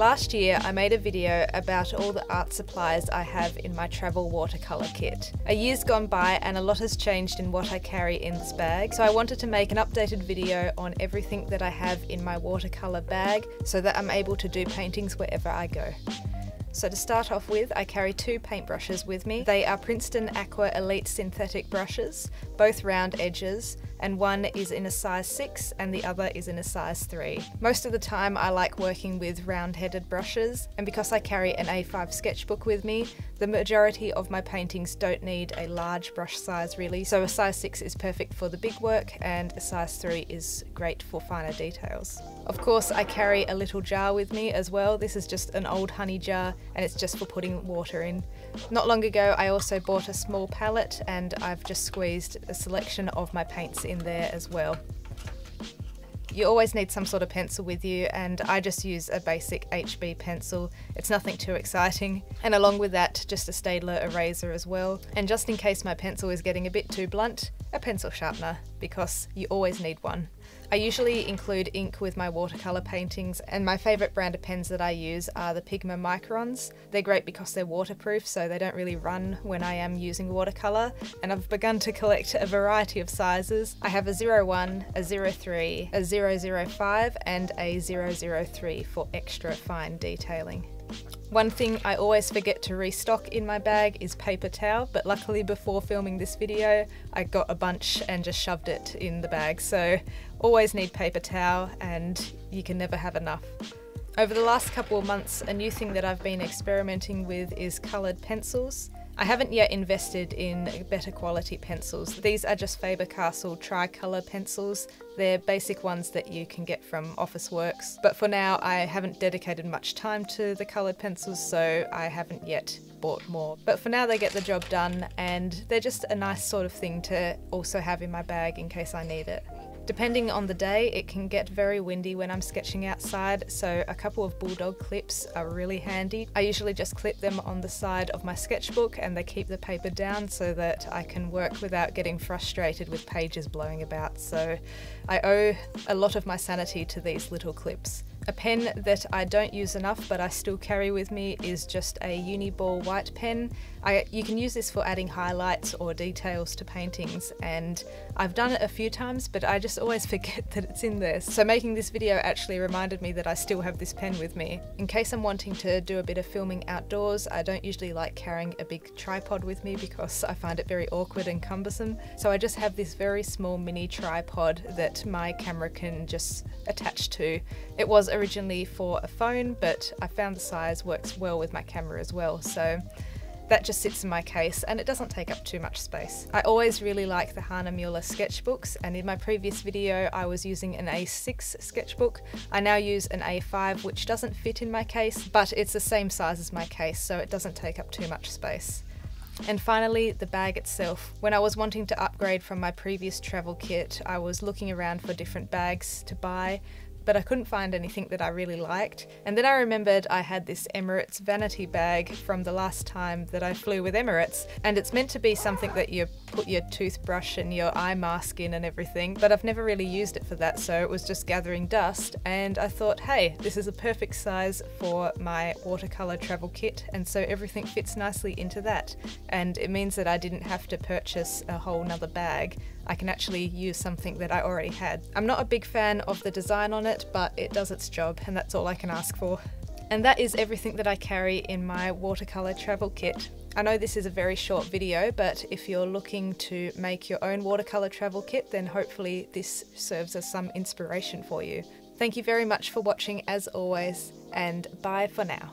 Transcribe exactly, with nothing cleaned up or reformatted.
Last year, I made a video about all the art supplies I have in my travel watercolour kit. A year's gone by and a lot has changed in what I carry in this bag, so I wanted to make an updated video on everything that I have in my watercolour bag so that I'm able to do paintings wherever I go. So to start off with, I carry two paintbrushes with me. They are Princeton Aqua Elite synthetic brushes, both round edges, and one is in a size six and the other is in a size three. Most of the time I like working with round-headed brushes, and because I carry an A five sketchbook with me, the majority of my paintings don't need a large brush size really, so a size six is perfect for the big work and a size three is great for finer details. Of course, I carry a little jar with me as well. This is just an old honey jar and it's just for putting water in. Not long ago I also bought a small palette and I've just squeezed a selection of my paints in there as well. You always need some sort of pencil with you, and I just use a basic H B pencil. It's nothing too exciting. And along with that, just a Staedtler eraser as well. And just in case my pencil is getting a bit too blunt, a pencil sharpener, because you always need one. I usually include ink with my watercolour paintings, and my favourite brand of pens that I use are the Pigma Microns. They're great because they're waterproof, so they don't really run when I am using watercolour, and I've begun to collect a variety of sizes. I have a zero one, a zero three, a zero zero five and a zero zero three for extra fine detailing. One thing I always forget to restock in my bag is paper towel, but luckily before filming this video I got a bunch and just shoved it in the bag, so always need paper towel and you can never have enough. Over the last couple of months, a new thing that I've been experimenting with is coloured pencils. I haven't yet invested in better quality pencils. These are just Faber-Castle Tri Colour pencils. They're basic ones that you can get from Office Works. But for now, I haven't dedicated much time to the coloured pencils, so I haven't yet bought more. But for now, they get the job done, and they're just a nice sort of thing to also have in my bag in case I need it. Depending on the day, it can get very windy when I'm sketching outside, so a couple of bulldog clips are really handy. I usually just clip them on the side of my sketchbook and they keep the paper down so that I can work without getting frustrated with pages blowing about, so I owe a lot of my sanity to these little clips. A pen that I don't use enough but I still carry with me is just a Uni-ball white pen. I, you can use this for adding highlights or details to paintings, and I've done it a few times but I just always forget that it's in there. So making this video actually reminded me that I still have this pen with me. In case I'm wanting to do a bit of filming outdoors, I don't usually like carrying a big tripod with me because I find it very awkward and cumbersome. So I just have this very small mini tripod that my camera can just attach to. It was originally for a phone, but I found the size works well with my camera as well, so that just sits in my case and it doesn't take up too much space. I always really like the Hahnemühle sketchbooks, and in my previous video I was using an A six sketchbook. I now use an A five, which doesn't fit in my case, but it's the same size as my case, so it doesn't take up too much space. And finally, the bag itself. When I was wanting to upgrade from my previous travel kit, I was looking around for different bags to buy, but I couldn't find anything that I really liked. And then I remembered I had this Emirates vanity bag from the last time that I flew with Emirates, and it's meant to be something that you put your toothbrush and your eye mask in and everything, but I've never really used it for that, so it was just gathering dust, and I thought, hey, this is a perfect size for my watercolour travel kit, and so everything fits nicely into that, and it means that I didn't have to purchase a whole nother bag. I can actually use something that I already had. I'm not a big fan of the design on it, but it does its job, and that's all I can ask for. And that is everything that I carry in my watercolour travel kit. I know this is a very short video, but if you're looking to make your own watercolour travel kit, then hopefully this serves as some inspiration for you. Thank you very much for watching as always, and bye for now.